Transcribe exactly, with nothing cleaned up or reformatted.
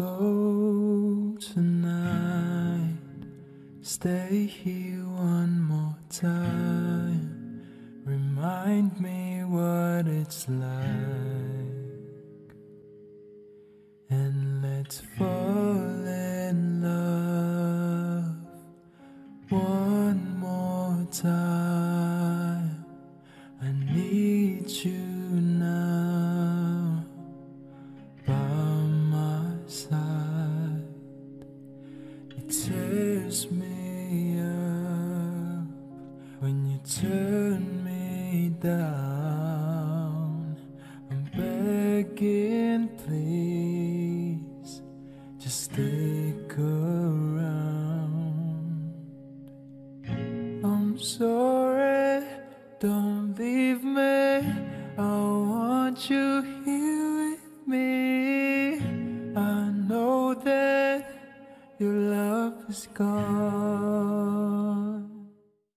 go tonight. Stay here one more time. Remind me what it's like. And let's fall in love one more time. I need you now by my side. It tears me up when you turn me down. I'm begging, please, just stick around. I'm sorry, don't leave me. I want you here with me. I know that your love is gone.